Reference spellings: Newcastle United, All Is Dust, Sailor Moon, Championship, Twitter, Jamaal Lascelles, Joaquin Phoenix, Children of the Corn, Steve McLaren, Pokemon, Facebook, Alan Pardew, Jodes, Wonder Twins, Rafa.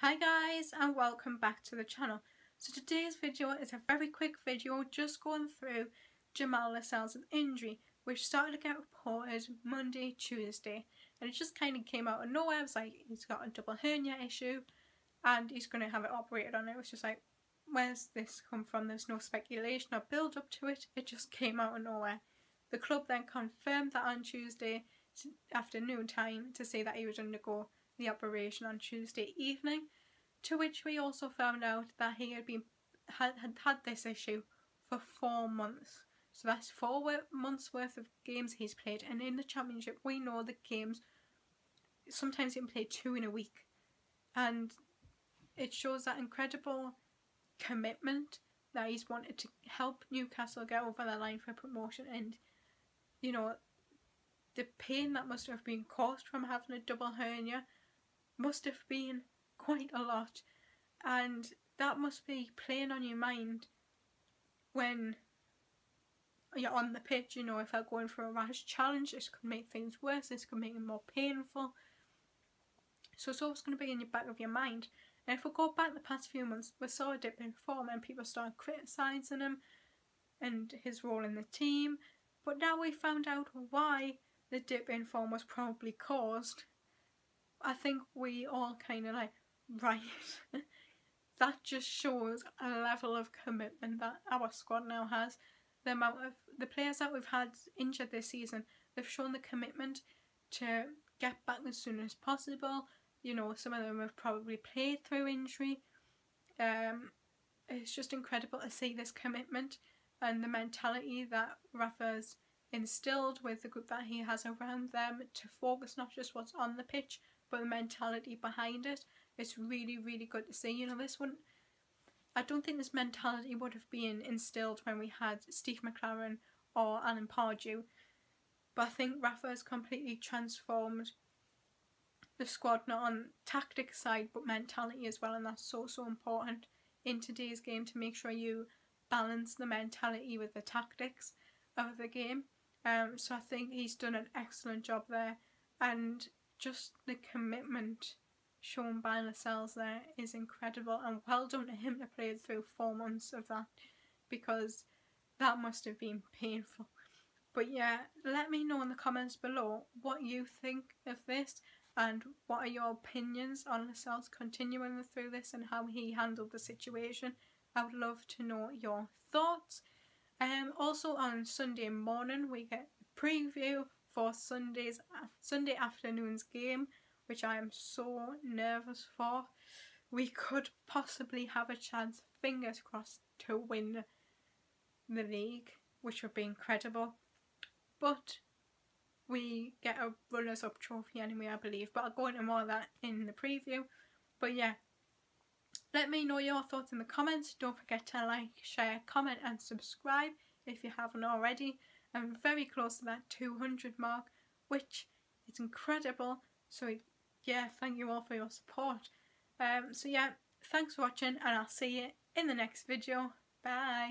Hi guys, and welcome back to the channel. So today's video is a very quick video just going through Jamaal Lascelles' injury, which started to get reported Monday, Tuesday, and it just kind of came out of nowhere. It was like he's got a double hernia issue and he's going to have it operated on. It was just like, where's this come from? There's no speculation or build up to it. It just came out of nowhere. The club then confirmed that on Tuesday afternoon time to say that he would undergo the operation on Tuesday evening, to which we also found out that he had had this issue for 4 months. So that's 4 months worth of games he's played, and in the championship we know the games sometimes he can play 2 in a week, and it shows that incredible commitment that he's wanted to help Newcastle get over the line for promotion. And you know, the pain that must have been caused from having a double hernia must have been quite a lot, and that must be playing on your mind when you're on the pitch. You know, if I'm going for a rash challenge, this could make things worse, this could make it more painful, so it's always going to be in the back of your mind. And if we go back the past few months, we saw a dip in form and people started criticising him and his role in the team, but now we found out why the dip in form was probably caused. I think we all kind of like, right, that just shows a level of commitment that our squad now has. The amount of the players that we've had injured this season, they've shown the commitment to get back as soon as possible. You know, some of them have probably played through injury. It's just incredible to see this commitment and the mentality that Rafa's instilled with the group that he has around them, to focus not just what's on the pitch but the mentality behind it. It's really, really good to see. You know, this one, I don't think this mentality would have been instilled when we had Steve McLaren or Alan Pardew, but I think Rafa has completely transformed the squad, not on tactic side but mentality as well, and that's so important in today's game, to make sure you balance the mentality with the tactics of the game. So I think he's done an excellent job there, and just the commitment shown by Lascelles there is incredible, and well done to him to play through 4 months of that, because that must have been painful. But yeah, let me know in the comments below what you think of this and what are your opinions on Lascelles continuing through this and how he handled the situation. I would love to know your thoughts. Also on Sunday morning we get a preview for Sunday afternoon's game, which I am so nervous for. We could possibly have a chance, fingers crossed, to win the league, which would be incredible. But we get a runners-up trophy anyway, I believe, but I'll go into more of that in the preview. But yeah, let me know your thoughts in the comments. Don't forget to like, share, comment and subscribe if you haven't already. I'm very close to that 200 mark, which is incredible. So yeah, thank you all for your support. So yeah, thanks for watching, and I'll see you in the next video. Bye.